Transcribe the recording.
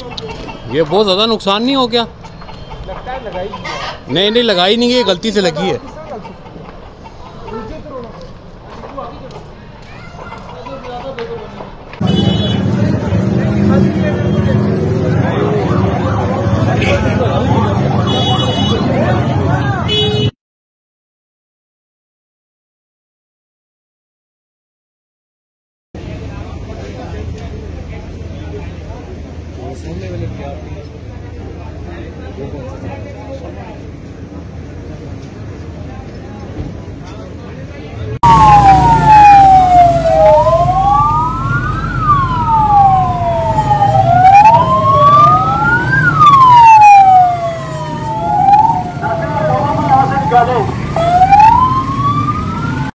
ये बहुत ज़्यादा नुकसान नहीं हो गया? लगता है लगाई नहीं, नहीं लगाई नहीं, ये गलती से लगी है। सामने वाले क्या